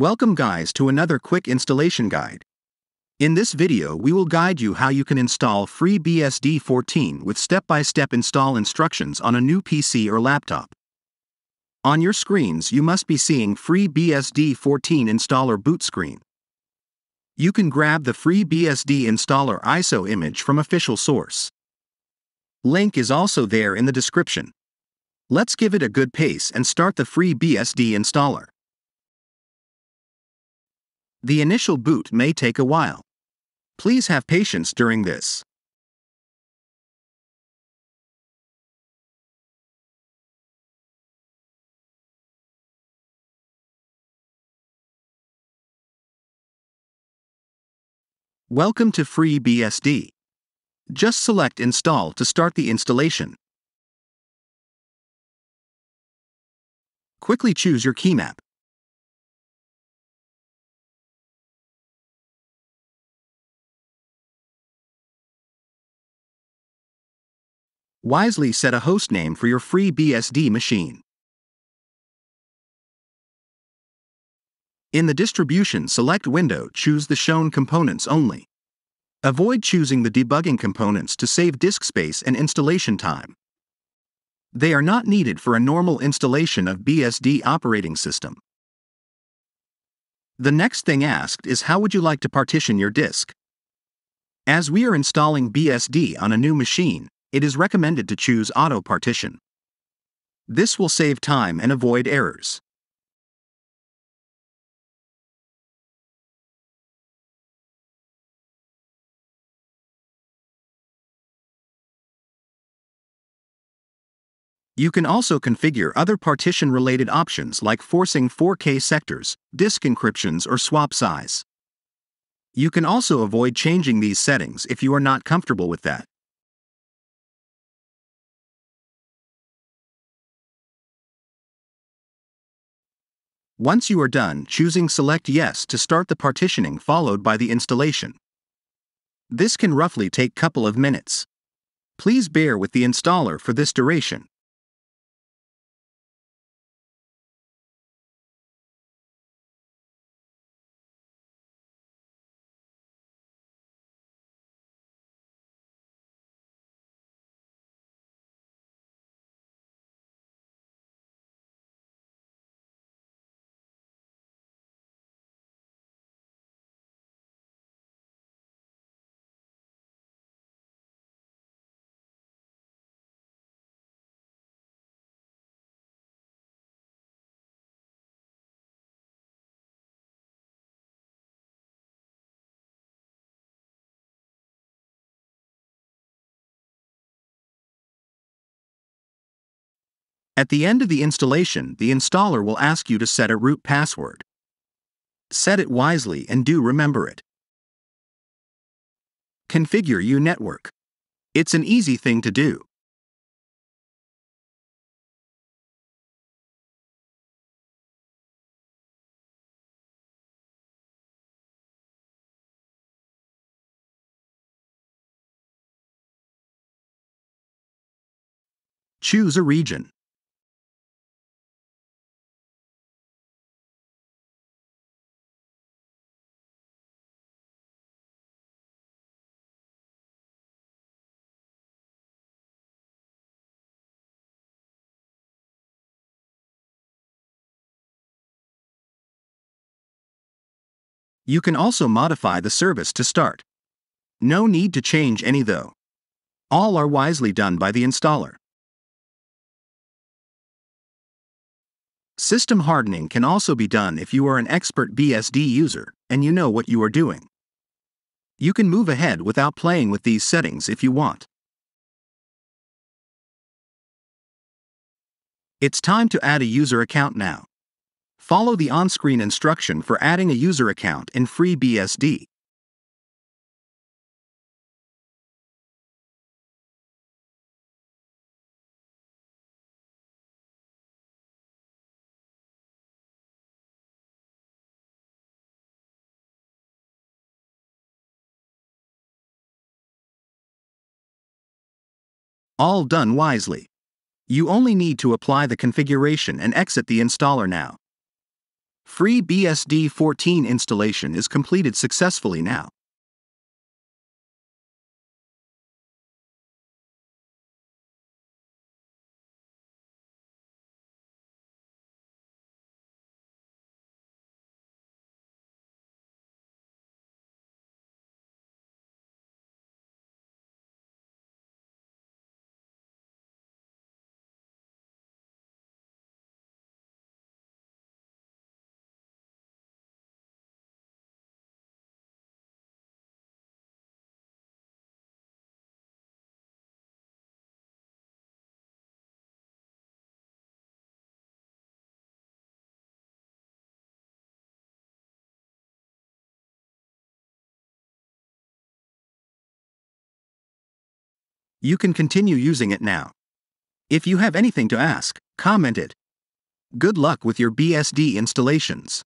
Welcome guys to another quick installation guide. In this video we will guide you how you can install FreeBSD 14 with step-by-step install instructions on a new PC or laptop. On your screens you must be seeing FreeBSD 14 installer boot screen. You can grab the FreeBSD installer ISO image from official source. Link is also there in the description. Let's give it a good pace and start the FreeBSD installer. The initial boot may take a while. Please have patience during this. Welcome to FreeBSD. Just select Install to start the installation. Quickly choose your keymap. Wisely set a hostname for your FreeBSD machine. In the Distribution Select window, choose the shown components only. Avoid choosing the debugging components to save disk space and installation time. They are not needed for a normal installation of BSD operating system. The next thing asked is how would you like to partition your disk? As we are installing BSD on a new machine, it is recommended to choose Auto Partition. This will save time and avoid errors. You can also configure other partition-related options like forcing 4K sectors, disk encryptions, or swap size. You can also avoid changing these settings if you are not comfortable with that. Once you are done choosing Select Yes to start the partitioning followed by the installation. This can roughly take a couple of minutes. Please bear with the installer for this duration. At the end of the installation, the installer will ask you to set a root password. Set it wisely and do remember it. Configure your network. It's an easy thing to do. Choose a region. You can also modify the service to start. No need to change any though. All are wisely done by the installer. System hardening can also be done if you are an expert BSD user and you know what you are doing. You can move ahead without playing with these settings if you want. It's time to add a user account now. Follow the on-screen instruction for adding a user account in FreeBSD. All done wisely. You only need to apply the configuration and exit the installer now. FreeBSD 14 installation is completed successfully now. You can continue using it now. If you have anything to ask, comment it. Good luck with your BSD installations.